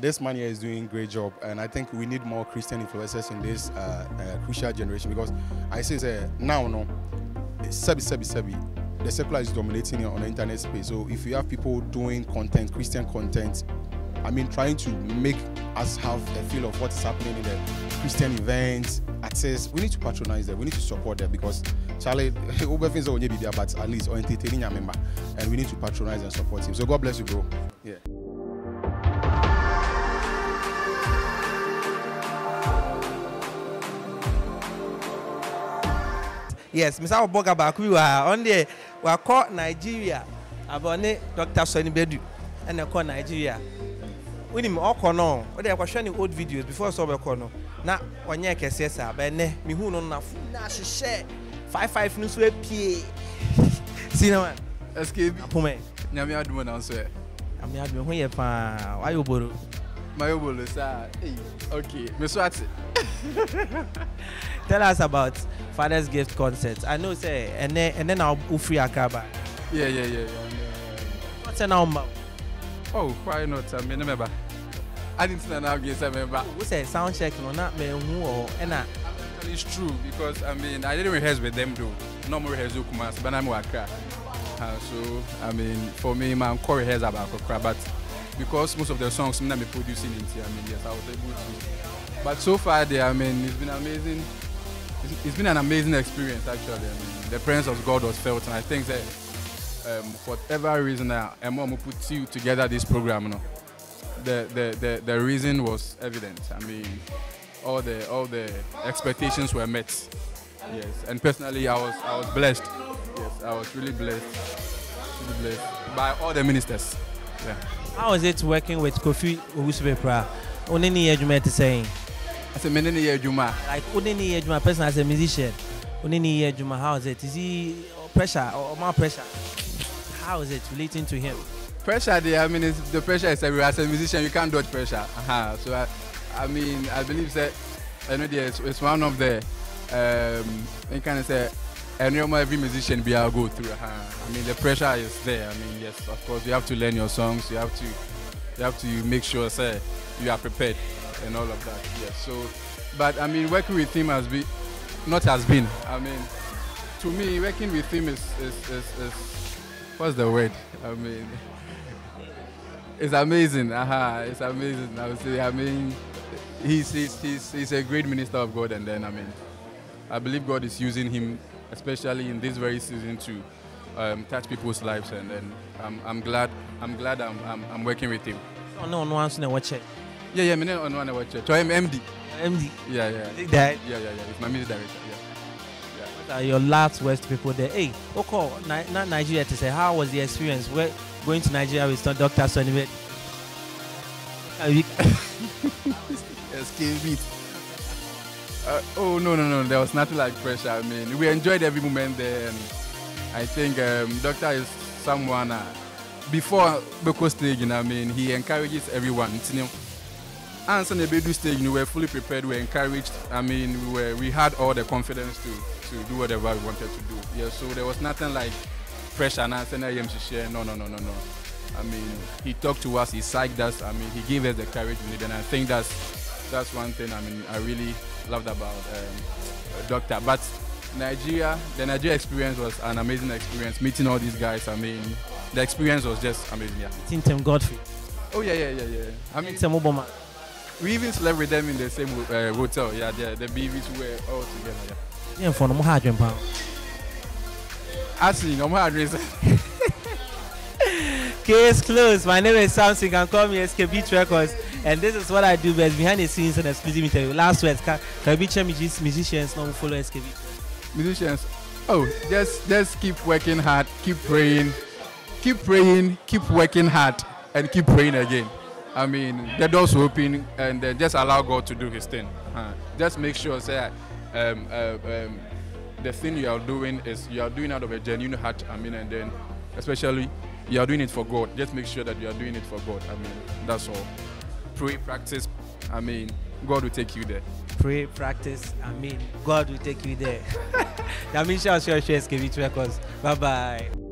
This man here is doing a great job, and I think we need more Christian influencers in this crucial generation, because I say now, no, the secular is dominating on the internet space. So if you have people doing content, Christian content, I mean, trying to make us have a feel of what is happening in the Christian events, access, we need to patronize them, we need to support them, because Charlie, over things are there, but at least entertaining a member, and we need to patronize and support him. So God bless you, bro. Yeah. Yes, Mr. Obogabak, we were on the we called Nigeria. Abone Dr. Sonny Bedu, and I call Nigeria. We didn't all call they were showing old videos before sober corner. Now, when you can say, Bene, me who no share 5-5 news web PA. See, no one. Escape. Pume. Yammy Admon, I swear. I'm Yadmon, who you found. Why you borrow? My oboe, sir. Okay, Miss Watson. Tell us about Father's Gift concert. I know, say, and then I'll free Akaba. Yeah. What's an number? Oh, why not? I remember. I didn't know how to remember. Who say sound check? No, not me. Who or Anna? It's true, because I mean, I didn't rehearse with them though. Normal rehearsal commands, but I'm Waka. So, I mean, for me, I'm core rehearse about Kokra, but because most of the songs I'm producing, I mean, yes, I was able to. But so far, I mean, it's been amazing. It's been an amazing experience, actually. I mean, the presence of God was felt, and I think that for whatever reason, I'm going to put you together this program. You know, the reason was evident. I mean, all the expectations were met. Yes, and personally, I was blessed. Yes, I was really blessed, by all the ministers. Yeah. How is it working with Kofi Usuepra? Only need you to saying. As a person, as a musician, how is it? Is he pressure or more pressure? How is it relating to him? Pressure, I mean, the pressure is everywhere. As a musician, you can't dodge pressure. So, I mean, I believe that it's one of the, I can say, every musician we all go through. I mean, the pressure is there. I mean, yes, of course, you have to learn your songs. You have to make sure, say, you are prepared and all of that, yes. So, but I mean, working with him has been. I mean, to me, working with him is what's the word? I mean, it's amazing. It's amazing. I would say. I mean, he's a great minister of God, and then I mean, I believe God is using him, especially in this very season, to touch people's lives, and then I'm glad I'm working with him. Oh no, no one's gonna watch it. Yeah, I on one watch. So I'm MD. MD. Yeah. That. Yeah. It's my music director. Yeah. What are your last words to people there? Hey, okay, not Nigeria to say. How was the experience? We're going to Nigeria with Dr. Sonny Bedu. Oh no. There was nothing like pressure. I mean, we enjoyed every moment there, and I think Doctor is someone before Beko stage. You know, I mean, he encourages everyone. You know. And so the Bedu stage, we were fully prepared, we were encouraged. I mean, we had all the confidence to do whatever we wanted to do. Yeah, so there was nothing like pressure. And no. I mean, he talked to us, he psyched us. I mean, he gave us the courage we needed. And I think that's one thing. I mean, I really loved about Doctor. But Nigeria, the Nigeria experience was an amazing experience. Meeting all these guys, I mean, the experience was just amazing. Yeah. Meeting Tim Godfrey. Oh yeah. I mean, Tim Obama. We even slept with them in the same hotel. Yeah, the babies were all together. Yeah. For no £100. Actually, no £100. Case closed. My name is Samson. You can call me Skbeatz Records, and this is what I do best behind the scenes and exclusive interview. Last words. Can we check musicians now follow Skbeatz? Musicians, oh, just keep working hard, keep praying, keep working hard, and keep praying again. I mean, the doors open, and then just allow God to do His thing. Just make sure, say, the thing you are doing is you are doing out of a genuine heart. I mean, and then, especially, you are doing it for God. Just make sure that you are doing it for God. I mean, that's all. Pray, practice. I mean, God will take you there. Pray, practice. I mean, God will take you there. That means I'll share Skbeatz Records. Bye bye.